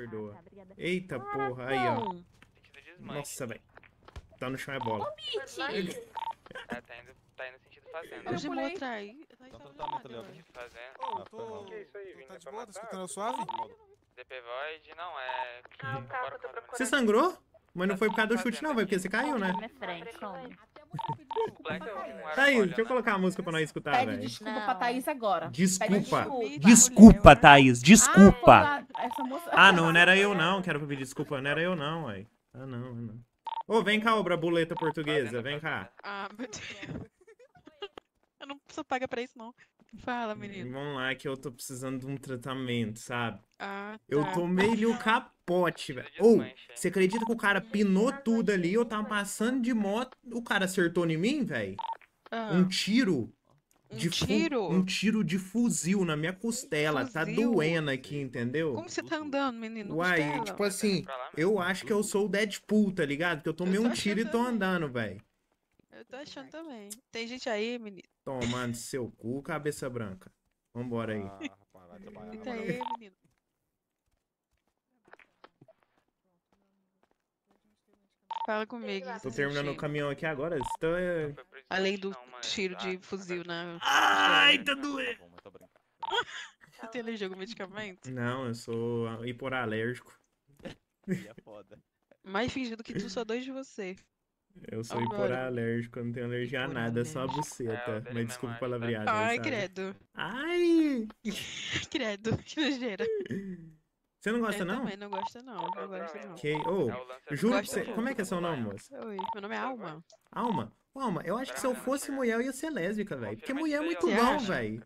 perdoa. Eita, porra. Aí, ó. Nossa, velho. Tá no chão é bola. Tá indo no sentido fazenda. Eu pulei. Que isso aí, Vini? Tá de boa? Tá escutando suave? DP Void não é... Você sangrou? Mas não foi por causa do chute não, velho, porque você caiu, né? Thaís, deixa eu colocar a música pra nós escutar, velho. Pede desculpa pra Thaís agora. Desculpa. Desculpa, Thaís. Desculpa. Ah, não, não era eu não. Quero pedir desculpa. Não era eu não, velho. Ah, não, não. Ô, vem cá, ô, brabuleta portuguesa. Vem cá. Ah, meu Deus. Eu não sou paga pra isso, não. Fala, menino. Vamos lá, que eu tô precisando de um tratamento, sabe? Ah, tá. Eu tomei-lhe o capote, velho. Ou, você acredita que o cara pinou tudo ali, eu tava passando de moto, o cara acertou em mim, velho? Ah. Um tiro de fuzil na minha costela. Fuzil? Tá doendo aqui, entendeu? Como você tá andando, menino? Uai, costela? Tipo assim, eu acho que eu sou o Deadpool, tá ligado? Porque eu tomei um tiro e tô andando, velho. Eu tô achando também. Tem gente aí, menino. Tomando seu cu, cabeça branca. Vambora aí. Ah, rapaz, vai tá aí, menino. Fala comigo. Tô terminando o caminhão aqui agora. Estou... Além do tiro de fuzil na... Ai, tá doendo. Você tem alergia a algum medicamento? Não, eu sou hiporalérgico. É foda. Mais fingindo que tu só dois de você. Eu sou hiporalérgico, eu não tenho alergia a nada, só a buceta. Mas desculpa pela viagem. Ai, sabe? Credo. Ai! Credo, que nojeira. Você não gosta, eu não? Eu também não gosto, não. Não gosto, não. Okay. Oh, juro pra você. Como é que é seu nome, moça? Oi, meu nome é Alma. Alma? Ô, Alma, eu acho que se eu fosse mulher, eu ia ser lésbica, velho. Porque mulher é muito bom, velho.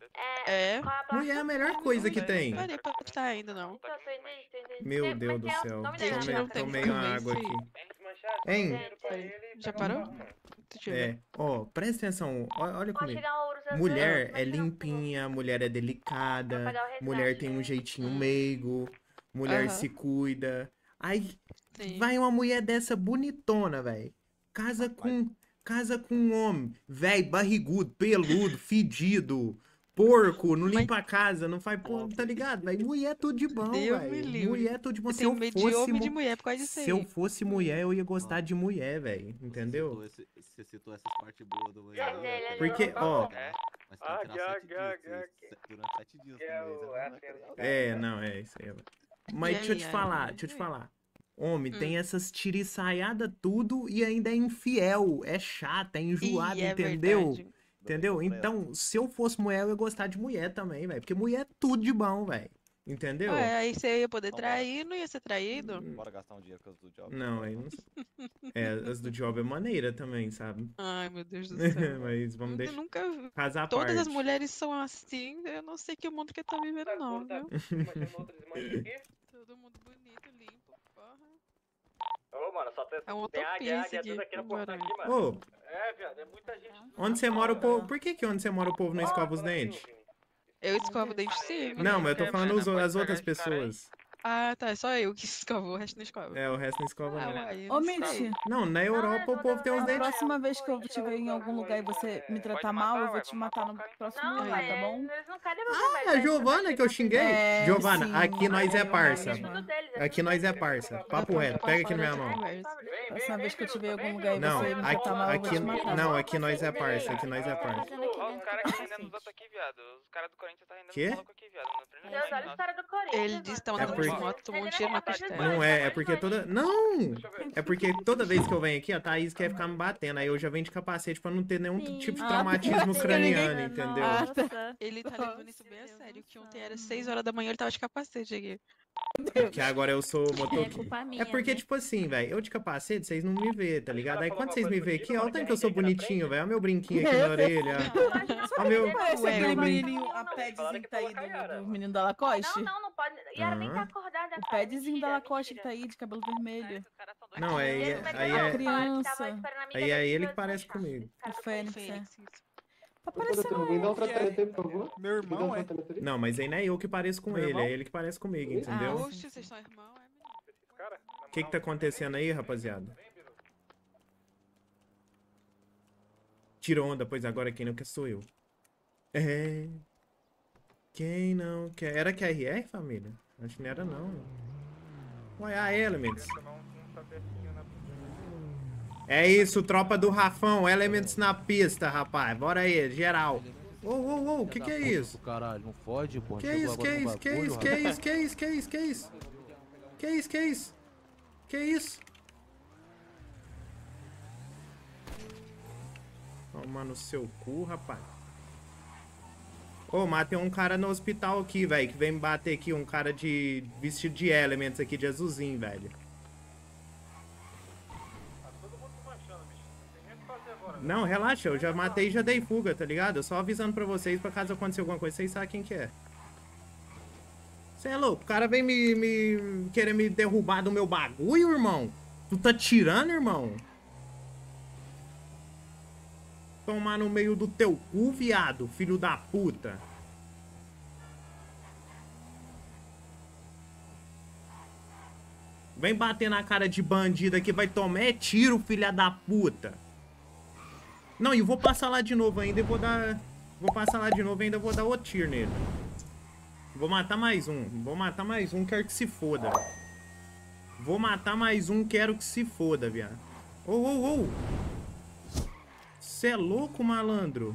É? Mulher é a melhor coisa que tem. Não parei pra estar ainda, não. Meu Deus do céu. Tomei uma água aqui. Hein? Já parou? É, ó, presta atenção, olha comigo. Mulher é limpinha, mulher é delicada, mulher tem um jeitinho meigo, mulher se cuida. Aí, vai uma mulher dessa bonitona, velho. Casa com um homem, velho, barrigudo, peludo, fedido, porco, não limpa a casa, não faz porra, tá ligado? Véio? Mulher é tudo de bom, velho. Mulher é tudo de bom. Se eu fosse mulher, eu ia gostar de mulher, velho. Entendeu? Você citou essas partes boas do mulher. Porque, ó... Durante 7 dias. É, não, é isso aí. Mas deixa eu te falar. Homem, tem essas tiriçaiadas tudo e ainda é infiel, é chato, é enjoado, entendeu? Verdade. Entendeu? Então, se eu fosse mulher, eu ia gostar de mulher também, velho. Porque mulher é tudo de bom, velho. Entendeu? Ué, aí você ia poder trair, não ia ser traído? Bora gastar um dinheiro com as do job. Não, aí não sei. É, as do job é maneira também, sabe? Ai, meu Deus do céu. Mas vamos deixar... Nunca... Casar todas as mulheres são assim, eu não sei que mundo que tá vivendo não, viu? Todo mundo bonito, limpo, porra. Ô, mano, só tem... É um utopia isso aqui, bora. Ô... É, viado, é muita gente. Onde você mora o povo... Por que onde você mora o povo não escova os dentes? Eu escovo o dente sim. Não, mas eu tô falando as outras pessoas. Ah, tá, é só eu que escovo, o resto não escova. É, o resto não escova não. Ô, Mitch. Não, na Europa o povo tem os dentes. A próxima vez que eu estiver em algum lugar e você me tratar mal, eu vou te matar no próximo lugar, tá bom? Ah, a Giovana que eu xinguei? Giovana, aqui nós é parça. Aqui nós é parça. Papo reto, pega aqui na minha mão. Próxima vez que eu tiver em algum lugar e você me tratar mal, eu vou te matar. Não, aqui nós é parça, aqui nós é parça. Os caras que rendendo os outros aqui, viado. Os caras do Corinthians tá rendendo os malucos aqui, viado. Deus, olha os caras do Corinthians. Ele disse que tá andando de moto, tomou um tiro na costela. Não é, é porque toda... Não! É porque toda vez que eu venho aqui, a Thaís quer ficar me batendo. Aí eu já venho de capacete pra não ter nenhum tipo de traumatismo craniano, entendeu? Ele tá levando isso bem a sério. Que ontem era 6 horas da manhã, ele tava de capacete aqui. Porque agora eu sou motoqueiro. É porque, tipo assim, velho, eu de capacete, vocês não me vê, tá ligado? Aí quando vocês me vê aqui, olha o tanto que eu sou bonitinho, velho. Olha o meu brinquinho aqui na orelha. Olha o meu. Aquele menininho, a padzinho que tá aí do menino da Lacoste? Não pode. Yara nem tá acordada. O padzinho da Lacoste que tá aí, de cabelo vermelho. Não, é. Aí é. Criança. Aí é ele que parece comigo. O Fênix, é. Tá parecendo meu irmão, é? Não, mas aí não é eu que pareço com ele, é ele que parece comigo, entendeu? Ah, oxe, vocês são irmão, é menino. O que tá acontecendo aí, rapaziada? Tirou onda, pois agora quem não quer sou eu. É... Quem não quer... Era QRR, família? Acho que não era, não. Qual é a Elements? É isso, tropa do Rafão, Elements na pista, rapaz. Bora aí, geral. Ô, o que é isso? Caralho, não fode, porra. Que isso? Toma no seu cu, rapaz. Ô, matei um cara no hospital aqui, velho, que vem me bater aqui, um cara de vestido de Elements aqui, de azulzinho, velho. Não, relaxa, eu já matei e já dei fuga, tá ligado? Eu só avisando pra vocês, pra caso aconteça alguma coisa, vocês sabem quem que é. Você é louco, o cara vem querer me derrubar do meu bagulho, irmão? Tu tá tirando, irmão? Tomar no meio do teu cu, viado, filho da puta. Vem bater na cara de bandido aqui, vai tomar é tiro, filha da puta. Não, e eu vou passar lá de novo ainda e vou dar... Vou passar lá de novo e ainda vou dar outro tiro nele. Vou matar mais um, quero que se foda. Quero que se foda, viado. Ô. Cê é louco, malandro?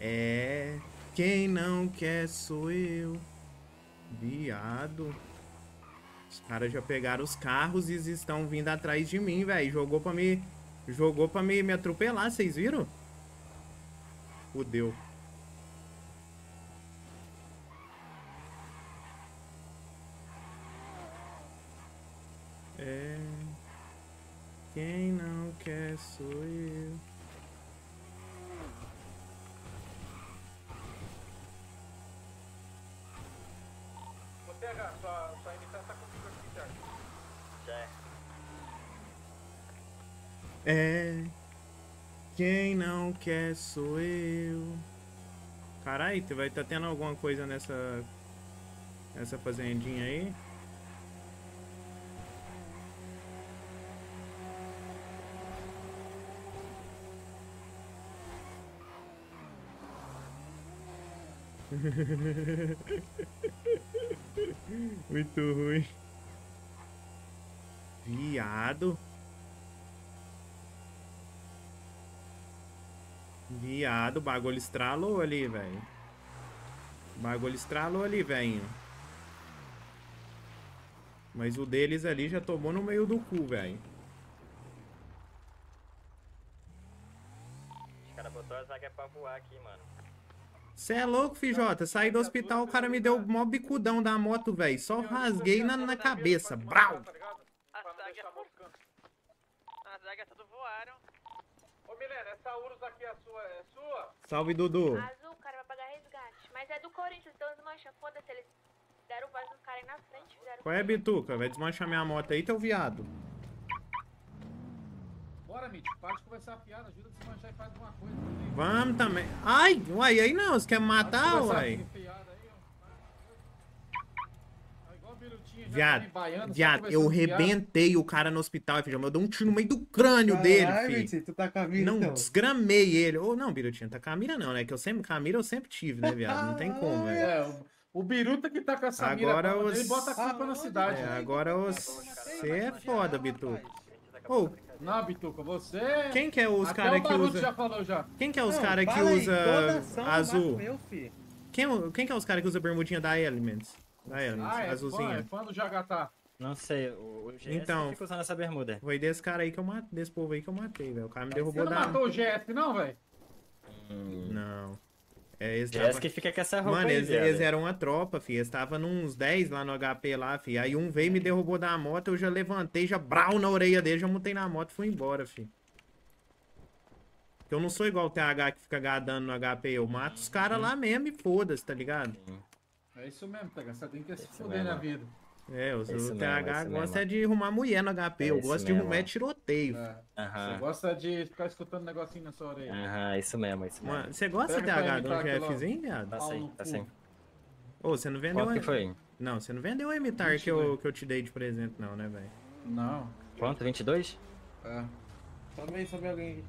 É... Quem não quer sou eu. Viado. Os caras já pegaram os carros e estão vindo atrás de mim, velho. Jogou pra me atropelar, vocês viram? Fudeu. É... Quem não quer sou eu. Vou pegar, sua imitar tá comigo aqui, tá? Já. É, quem não quer sou eu. Carai, tu vai estar tendo alguma coisa nessa fazendinha aí? Muito ruim. Viado, o bagulho estralou ali, velho. Mas o deles ali já tomou no meio do cu, velho. Os caras botaram a zaga pra voar aqui, mano. Cê é louco, Fijota. Saí do hospital, o cara me deu o maior bicudão da moto, velho. Só rasguei na cabeça. Brau! As zagas tudo voaram. Ô, Milena, essa Urus aqui é sua? Salve, Dudu. Azul, cara, vai pagar resgate. Mas é do Corinthians, então desmancha. Foda-se, eles deram o vaso do cara aí na frente. Qual é, Bituca? Vai desmanchar minha moto aí, teu viado. Bora, Mitch. Para de conversar a piada. Ajuda a desmanchar e faz alguma coisa. Também. Vamos também. Ai, uai, aí não. Você quer me matar, uai? Viado, eu rebentei o cara no hospital, filho. Eu dei um tiro no meio do crânio dele, filho. Tu tá com a mira, não, então. Desgramei ele. Ou não, Birutinha, tá com a mira não, né? Que eu sempre, com a mira eu sempre tive, né, viado? Não tem como, velho. É, o Biruta que tá com essa mira, ele bota a culpa na cidade. É, né? Agora você é foda, Bituca. Ô, não, Bituca, você... Quem que é os caras que usa... Já falou, já. Quem que é os caras que usa azul? Quem que é os caras que usa bermudinha da Elements? Azulzinha. É fã do JH. Não sei, o GS então, fica usando essa bermuda. Foi desse cara aí que eu matei, desse povo aí que eu matei, velho. O cara me derrubou da... Você não matou o GS não, velho? Não. É, esse GS tava... que fica com essa roupa. Mano, eles eram uma tropa, fi. Eles estavam uns 10 lá no HP lá, fi. Aí um veio e me derrubou da moto, eu já levantei, já brau na orelha dele, já montei na moto e fui embora, fi. Eu não sou igual o TH que fica gadando no HP. Eu mato os caras lá mesmo e foda-se, tá ligado? É isso mesmo, tá? Você tem que se foder na vida. É, o TH gosta de arrumar mulher no HP, eu gosto de arrumar tiroteio. Você gosta de ficar escutando negocinho na sua orelha. Aham, isso mesmo. Você gosta, TH, de um GFzinho, viado? Tá sim. Ô, você não vendeu... Quanto que foi? Não, você não vendeu o Imitar que eu te dei de presente não, né, velho? Não. Quanto? 22? É. Sobe alguém aqui.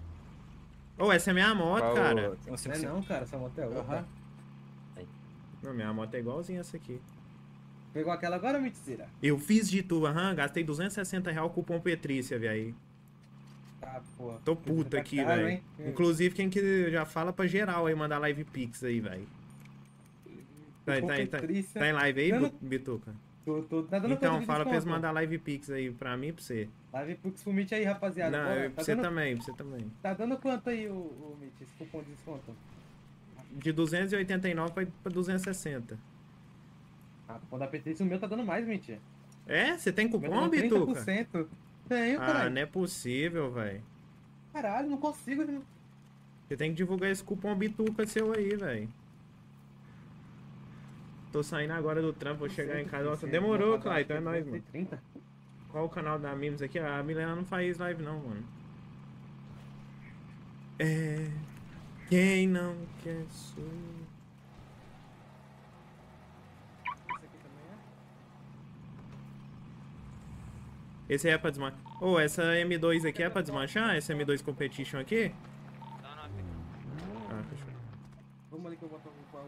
Ô, essa é minha moto, cara. Não, cara, essa moto é outra. Não, minha moto é igualzinha essa aqui. Pegou aquela agora, Mitzira? Eu fiz de tu, aham. Gastei R$260 cupom Petrícia, velho. Tá, pô. Tô puta aqui, velho. Inclusive, quem que já fala pra geral aí, mandar live pix aí, velho. Tá em live aí, dando... Bituca? Tô dando então, fala pra eles mandar live pix aí pra mim e pra você. Live pix pro Mitch aí, rapaziada. Não, pô, pra você também, pra você também. Tá dando quanto aí, o Mitch, esse cupom de desconto? De 289 pra 260. Ah, cupom da Petrícia, o meu tá dando mais, Mitch. É? Você tem cupom, Bituca? 30%. Tenho, caralho. Ah, não é possível, velho. Caralho, não consigo. Você tem que divulgar esse cupom Bituca seu aí, velho. Tô saindo agora do trampo, vou chegar em casa. Nossa, demorou, Clay, então é nóis, mano. 30. Qual o canal da Mims aqui? A Milena não faz live não, mano. É... Quem não quer sou... Esse aqui também é? Esse aí é pra desmanchar. Ô, essa M2 aqui é pra desmanchar? Essa M2 Competition aqui? Não. Ah, fechou. Vamos ali que eu boto o pau.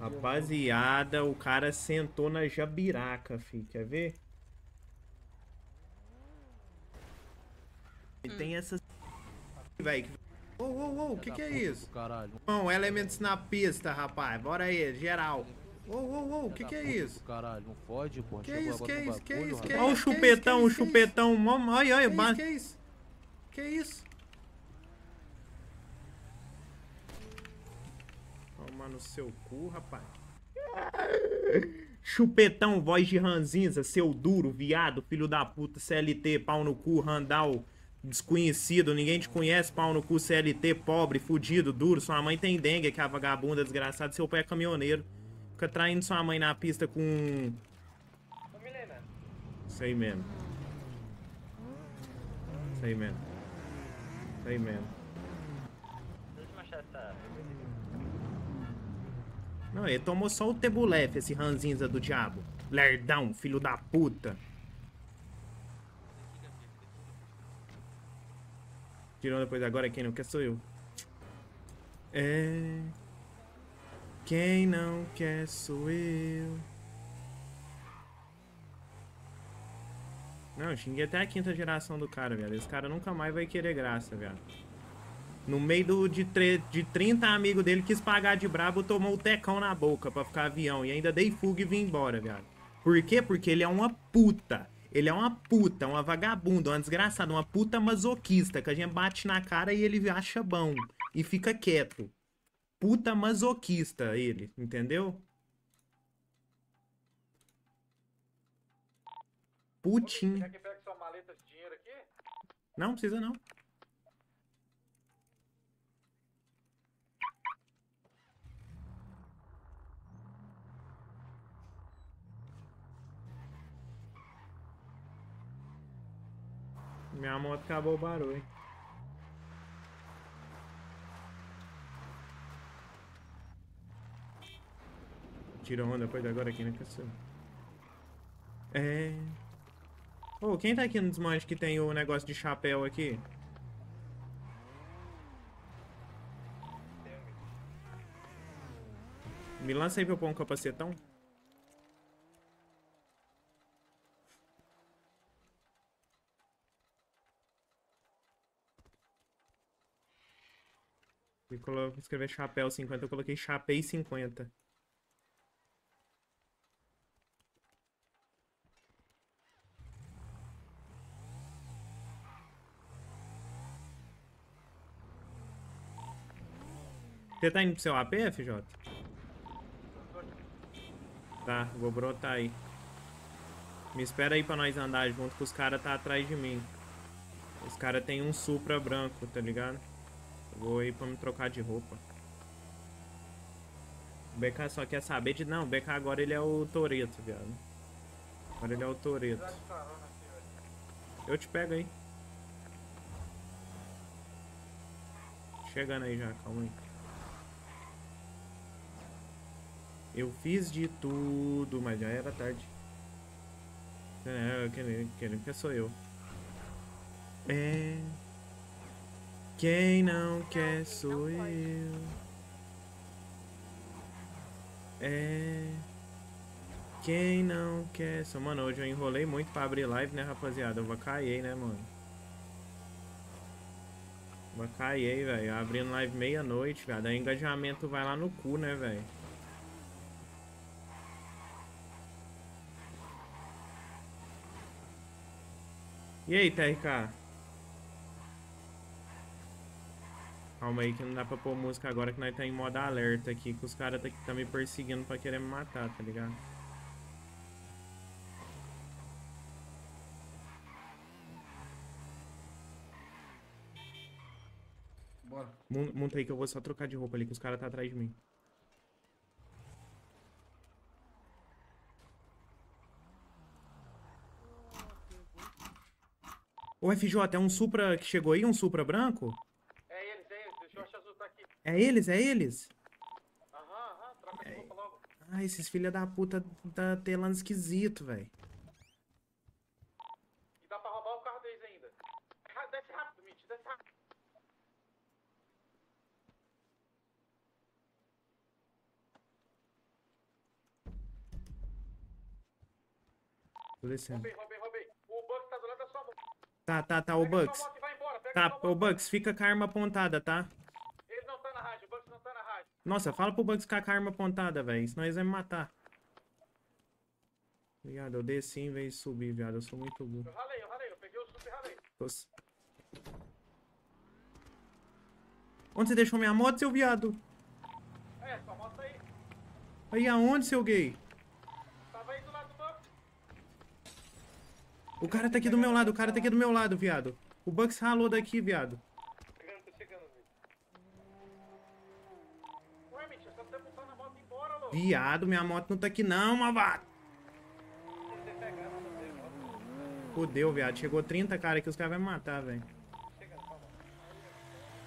Rapaziada, o cara sentou na jabiraca, filho. Quer ver? E tem essa... Véi, o que é isso? Bom, Elements na pista, rapaz. Bora aí, geral. O que é isso? Caralho, não fode, pô. Que é isso? Olha o chupetão, o chupetão. Olha, mano. Que é isso? Toma no seu cu, rapaz. Chupetão, voz de ranzinza, seu duro, viado, filho da puta, CLT, pau no cu, Randall, desconhecido, ninguém te conhece, pau no cu, CLT, pobre, fudido, duro, sua mãe tem dengue, que é a vagabunda, desgraçada, seu pai é caminhoneiro, fica traindo sua mãe na pista com... Sei mesmo. Não, ele tomou só o Tebulefe, esse ranzinza do diabo. Lerdão, filho da puta. Tirou depois, agora quem não quer sou eu. É... Quem não quer sou eu. Não, xinguei até a quinta geração do cara, velho. Esse cara nunca mais vai querer graça, velho. No meio de 30 amigos dele, quis pagar de brabo, tomou o tecão na boca pra ficar avião. E ainda dei fuga e vim embora, viado. Por quê? Porque ele é uma puta. Ele é uma puta, uma vagabunda, uma desgraçada, uma puta masoquista. Que a gente bate na cara e ele acha bom. E fica quieto. Puta masoquista ele, entendeu? Putinho. Quer que pegue sua maleta de dinheiro aqui? Não, precisa não. Minha moto acabou o barulho. Tira onda depois de agora aqui, né, pessoal? É... Ô, quem tá aqui no desmanche que tem o negócio de chapéu aqui? Me lança aí pra eu pôr um capacetão. Escrever chapéu 50, eu coloquei chapei 50. Você tá indo pro seu AP, FJ? Tá, vou brotar aí. Me espera aí pra nós andar junto, que os caras tá atrás de mim. Os caras tem um Supra branco, tá ligado? Vou ir pra me trocar de roupa. O BK só quer saber de... Não, o BK agora ele é o Toreto, viado. Agora ele é o Toreto. Eu te pego aí. Chegando aí já, calma aí. Eu fiz de tudo, mas já era tarde. É, quem sou eu? É... Quem não quer sou eu. É. Quem não quer... Mano, hoje eu enrolei muito pra abrir live, né, rapaziada? Eu vacaiei, né, mano? Vacaiei, velho. Abrindo live meia-noite, velho. Daí o engajamento vai lá no cu, né, velho? E aí, TRK? Calma aí que não dá pra pôr música agora que nós tá em modo alerta aqui, que os caras tá me perseguindo pra querer me matar, tá ligado? Bora. Monta aí que eu vou só trocar de roupa ali, que os caras tá atrás de mim. Ô, FJ, é um Supra que chegou aí? Um Supra branco? É eles, deixa eu achar azul, tá aqui. É eles, é eles? Aham, troca de roupa logo. Ah, esses filha da puta tá telando esquisito, velho. E dá pra roubar o carro deles ainda. Desce rápido, Mitch, desce rápido. Tô descendo. Roubei. O Bugs tá do lado da sua mão. Tá, o Bugs. Tá, o Bugs, fica com a arma apontada, tá? Ele não tá na rádio, o Bugs não tá na rádio. Nossa, fala pro Bugs ficar com a arma apontada, velho. Senão eles vão me matar. Viado, eu desci em vez de subir, viado. Eu sou muito burro. Eu ralei. Eu peguei o sub e ralei. Nossa. Onde você deixou minha moto, seu viado? É, sua moto aí. Aí aonde, seu gay? O cara tá aqui do meu lado, viado. O Bugs ralou daqui, viado. Tô chegando, viado. Ué, Mitch, eu só tô botando a moto embora, louco. Viado, minha moto não tá aqui não, malvado. Fodeu, viado. Chegou 30 cara aqui, os caras vão me matar, velho.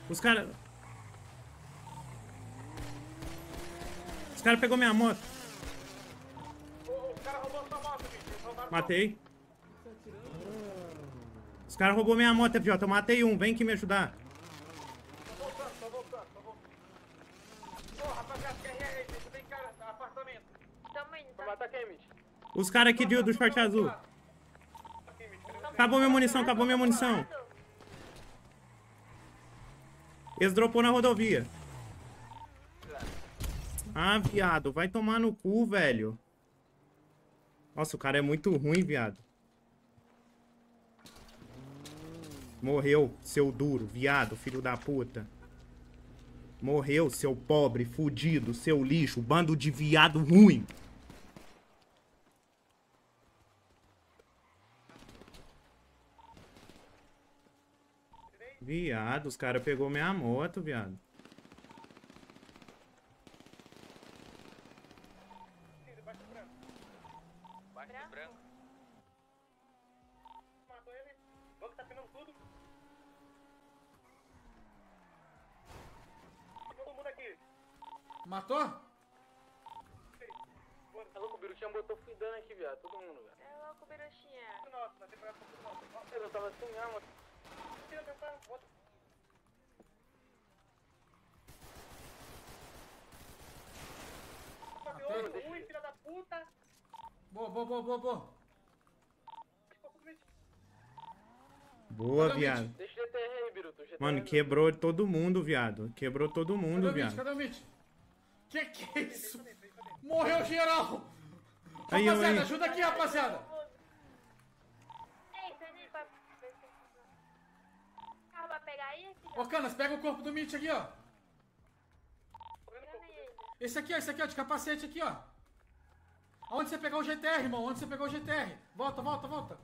Os caras pegou minha moto. Os caras roubou sua moto, Mitch. Matei. Os caras roubou minha moto, FJ. Eu matei um. Vem aqui me ajudar. Tô voltando. Ô, rapaziada, RR aí, gente. Tem cara, apartamento. Vou matar quem, Mitch? Os caras aqui do short azul. Acabou minha munição. Eles dropou na rodovia. Ah, viado. Vai tomar no cu, velho. Nossa, o cara é muito ruim, viado. Morreu, seu duro, viado, filho da puta. Morreu, seu pobre, fudido, seu lixo, bando de viado ruim. Viado, os caras pegou minha moto, viado. Matou? Tá louco, o Biruchinha botou fidando aqui, viado. Todo mundo, velho. É louco, Biruchinha. Eu tava sem arma. Filha da puta. Boa. Boa, viado. Deixa o GTR aí, Biruto. Mano, quebrou todo mundo, viado. Viado. Cadê o Mitch? Que é isso? Morreu geral! Rapaziada, ajuda aqui, rapaziada! Ô, Canas, pega o corpo do Mitch aqui, ó. Esse aqui, ó, de capacete aqui, ó. Aonde você pegou o GTR, irmão? Volta.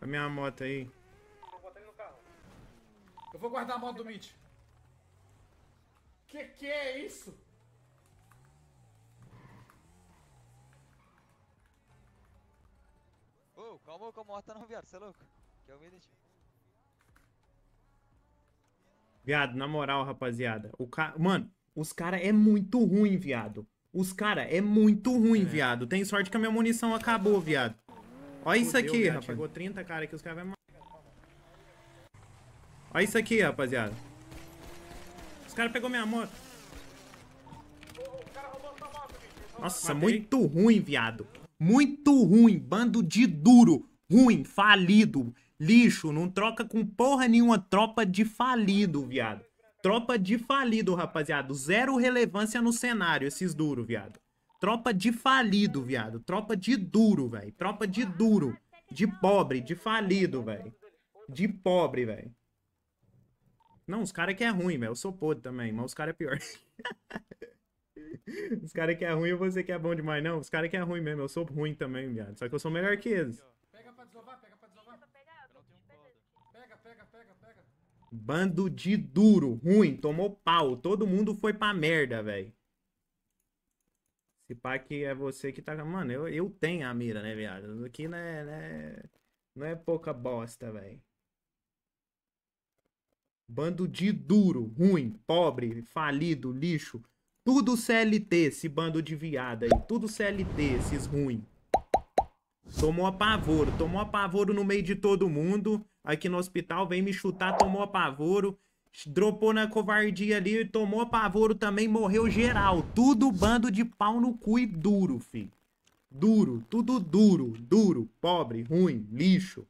A minha moto aí. Vou botar ele no carro. Eu vou guardar a moto do Mitch. Que é isso? Ô, calma que a moto tá não, viado, você é louco? Quer ouvir, gente? Viado, na moral, rapaziada. Mano, os caras é muito ruim, viado. Viado. Tem sorte que a minha munição acabou, viado. Olha isso aqui, rapaz. Chegou 30 cara que os caras vai... Olha isso aqui, rapaziada. Os caras pegou minha moto. O cara roubou sua moto, bicho. Nossa, matei. Muito ruim, viado. Muito ruim. Bando de duro. Ruim, falido. Lixo, não troca com porra nenhuma. Tropa de falido, viado. Tropa de falido, rapaziada. Zero relevância no cenário, esses duros, viado. Tropa de falido, viado. Tropa de duro, velho. Tropa de duro. De pobre, de falido, velho. De pobre, velho. Não, os caras que é ruim, velho. Eu sou podre também, mas os caras é pior. Os caras que é ruim, você que é bom demais. Não, os caras que é ruim mesmo. Eu sou ruim também, viado. Só que eu sou melhor que eles. Pega pra desovar, pega pra desovar. Pega. Bando de duro, ruim. Tomou pau. Todo mundo foi pra merda, velho. Se pá que é você que tá... Mano, eu tenho a mira, né, viado? Aqui não é pouca bosta, velho. Bando de duro, ruim, pobre, falido, lixo. Tudo CLT, esse bando de viada aí. Tudo CLT, esses ruim. Tomou apavoro no meio de todo mundo. Aqui no hospital, vem me chutar, tomou apavoro. Dropou na covardia ali, tomou apavoro também, morreu geral. Tudo bando de pau no cu e duro, filho. Duro, tudo duro, duro, pobre, ruim, lixo.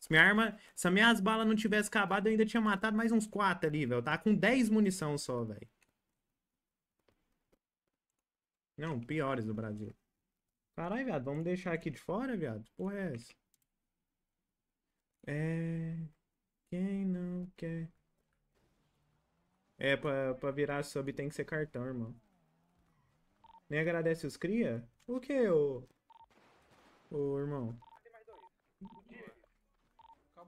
Se as minhas balas não tivessem acabado, eu ainda tinha matado mais uns 4 ali, velho. Tá com 10 munição só, velho. Não, piores do Brasil. Caralho, viado, vamos deixar aqui de fora, viado? Porra, é essa? É... Quem não quer... É, pra virar sub tem que ser cartão, irmão. Nem agradece os cria? O que, ô irmão?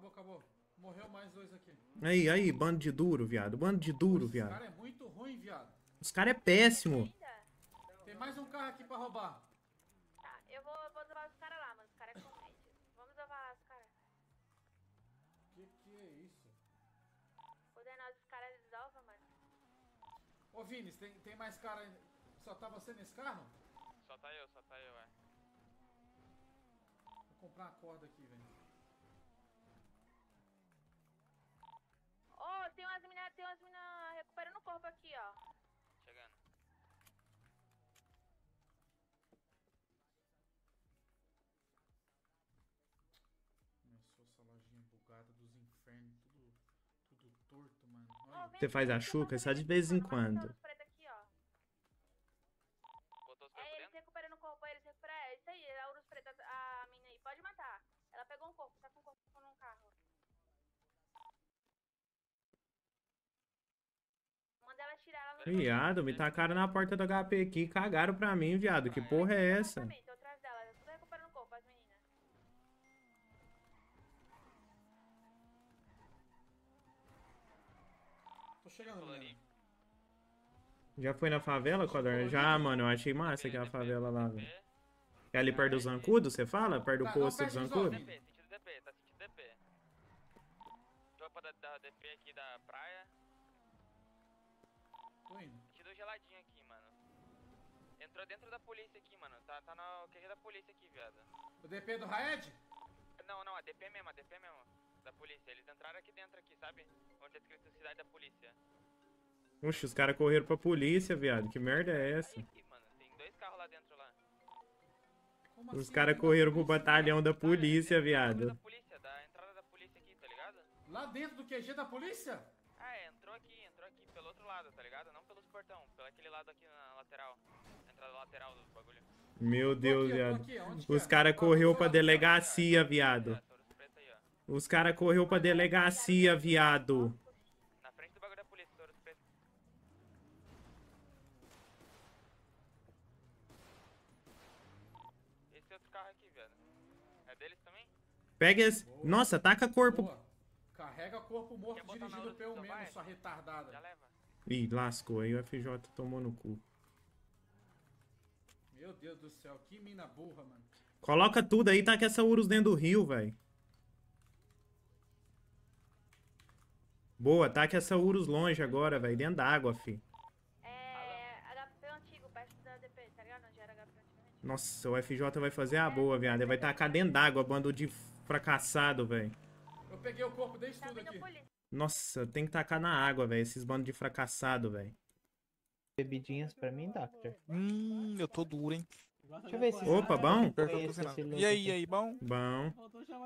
Acabou. Morreu mais 2 aqui. Aí, bando de duro, viado. Bando de duro, viado. Os caras é muito ruim, viado. Os caras é péssimo. Tem mais um carro aqui pra roubar. Tá, eu vou levar os caras lá, mano. Os caras é completo. Vamos levar lá os caras. Que é isso? Ordenar os caras desalva, mano. Ô, Vini, tem mais cara? Só tá você nesse carro? Só tá eu, é. Vou comprar uma corda aqui, velho. Tem umas meninas recuperando o corpo aqui, ó. Chegando. Começou essa lojinha bugada dos infernos, tudo torto, mano. Olha. Você faz a chuca só de vez em quando. Viado, me tacaram na porta do HP aqui, cagaram pra mim, viado. Que porra é essa? Tô atrás dela, tô recuperando o corpo, as meninas. Tô chegando, galerinha. Já foi na favela, Codorna? Já, mano, eu achei massa aquela favela lá, velho. É ali perto do Zancudo, você fala? Perto do posto do Zancudo? Tá sentindo DP. Dropa da DP aqui da praia. Te deu geladinho aqui, mano. Entrou dentro da polícia aqui, mano. Tá na QG da polícia aqui, viado. O DP do Raed? Não, a DP mesmo. Da polícia. Eles entraram aqui dentro, aqui, sabe? Onde tá escrito cidade da polícia. Oxe, os caras correram pra polícia, viado. Que merda é essa? Aqui, mano. Tem 2 carros lá dentro, lá. Como os assim, caras correram pro batalhão da polícia, viado. Da entrada da polícia aqui, tá ligado? Lá dentro do QG da polícia? Ah, é. Entrou aqui pelo outro lado, tá ligado? Não pelos portão, pelo aquele lado aqui na lateral. A entrada lateral do bagulho. Meu Deus, viado. Os caras correu pra delegacia, viado. Os caras correu pra delegacia, viado. Na frente do bagulho da polícia, Touro Preto. Esse outro carro aqui, viado. É deles também? Pega esse. Nossa, taca corpo. Carrega corpo morto dirigido pelo menos, sua retardada. Já leva. Ih, lascou. Aí o FJ tomou no cu. Meu Deus do céu, que mina burra, mano. Coloca tudo aí, tá com essa Urus dentro do rio, velho. Boa, tá com essa Urus longe agora, velho. Dentro da água, fi. HP antigo, perto da DP, tá ligado? Onde era HP antigo? Nossa, o FJ vai fazer a boa, viado. Ele vai tacar dentro d'água, bando de fracassado, velho. Eu peguei o corpo desde tudo aqui. Nossa, tem que tacar na água, velho. Esses bandos de fracassado, velho. bebidinhas pra mim, Doctor. Eu tô duro, hein? Deixa eu ver se... Opa, bom? E aí, bom? Bom.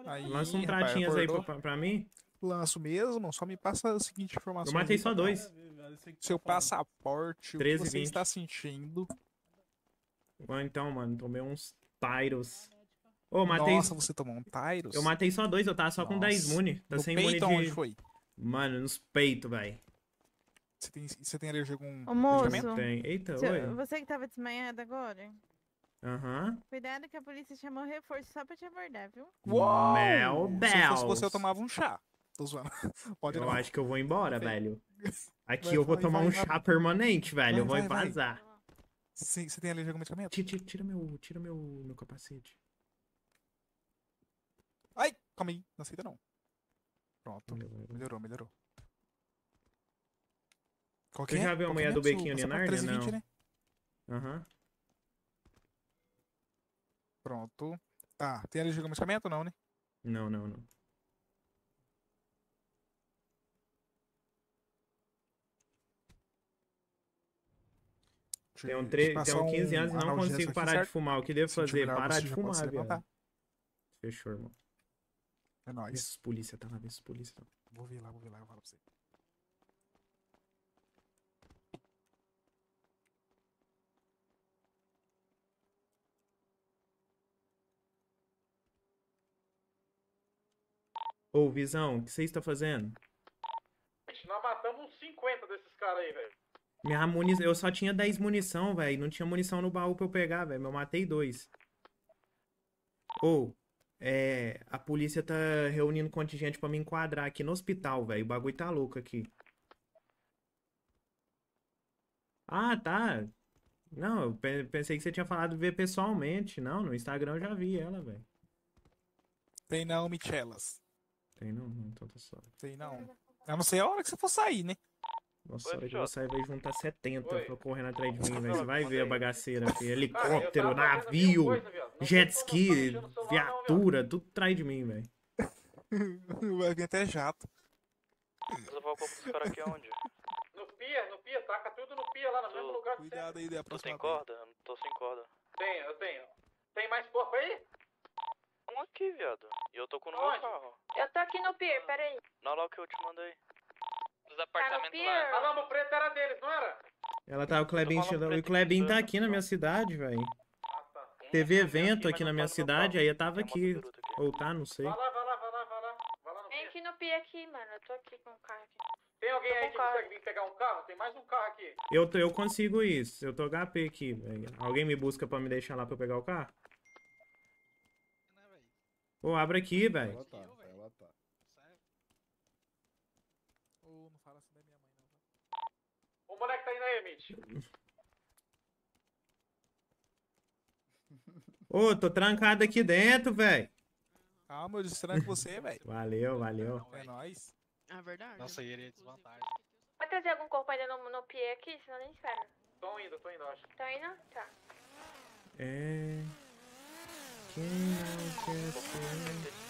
Aí, lança um tratinhas aí pra mim. Lanço mesmo, só me passa a seguinte informação. Eu matei só dois. Seu passaporte, o que você está sentindo? Então, mano, tomei uns Tyros. Oh, matei... Nossa, você tomou um Tyros? Eu matei só dois, eu tava só com 10 muni. Tá sem muni de... Onde foi? Mano, nos peitos, velho. Você tem alergia com... Ô, moço, eita, oi. Você que tava desmaiado agora? Aham. Cuidado que a polícia chamou reforço só pra te abordar, viu? Uou! Meu Deus! Se fosse você, eu tomava um chá. Tô zoando. Pode não. Eu acho que eu vou embora, velho. Aqui eu vou tomar um chá permanente, velho. Eu vou vazar. Você tem alergia com medicamento? Tira meu capacete. Ai! Calma aí. Não aceita, não. Pronto. Melhorou. Você já viu a mulher do bequinho de Narnia? Não. Aham. Pronto. Tá, tem alergia com medicamento ou não, né? Não. Tenho 15 anos e não consigo parar de fumar. O que devo fazer? Parar de fumar, velho. Fechou, irmão. É nóis. Vê se polícia, tá lá. Vou ver lá, eu falo pra você. Ô, Visão, o que você está fazendo? Nós matamos uns 50 desses caras aí, velho. Eu só tinha 10 munição, velho. Não tinha munição no baú pra eu pegar, velho. Eu matei 2. Ô, a polícia tá reunindo contingente pra me enquadrar aqui no hospital, velho. O bagulho tá louco aqui. Ah, tá. Não, eu pensei que você tinha falado ver pessoalmente. Não, no Instagram eu já vi ela, velho. Tem não, Michelas. Tem não, então tá só. Tem não. A não ser a hora que você for sair, né? Nossa, a hora que eu sair vai juntar 70. Tô correndo atrás de mim, velho. Você vai ver a bagaceira aqui. Helicóptero, navio, jet ski, viatura, tudo atrás de mim, velho. Vai vir até jato. Vou levar o corpo dos caras aqui aonde? No pia, taca tudo no pia lá no mesmo lugar que você. Cuidado aí, tu tem corda? Eu não tô sem corda. Eu tenho. Tem mais porco aí? Um aqui, viado. E eu tô com o meu carro. Eu tô aqui no pier, peraí. Na hora que eu te mandei. Dos apartamentos lá. A lama preta era deles, não era? Ela tá, o Klebin. O Klebin tá aqui na minha cidade, velho. Teve evento aqui na minha cidade, aí eu tava aqui. Ou tá, não sei. Vai lá. Vem aqui no pier aqui, mano. Eu tô aqui com o carro aqui. Tem alguém aí que consegue vir pegar um carro? Tem mais um carro aqui. Eu consigo isso. Eu tô HP aqui, velho. Alguém me busca pra me deixar lá pra eu pegar o carro? Ô, abre aqui, velho. Ela tá. Sério? Ô, não fala assim da minha mãe, não. O moleque tá indo aí, Mitch. Ô, tô trancado aqui dentro, velho. Calma, eu destranco você, velho. Valeu. É nóis. É verdade. Nossa, ele é desvantagem. Vai trazer algum corpo ainda no pie aqui, senão nem espera. Tô indo, acho. Tá indo? Tá. É... Quem não quer ser...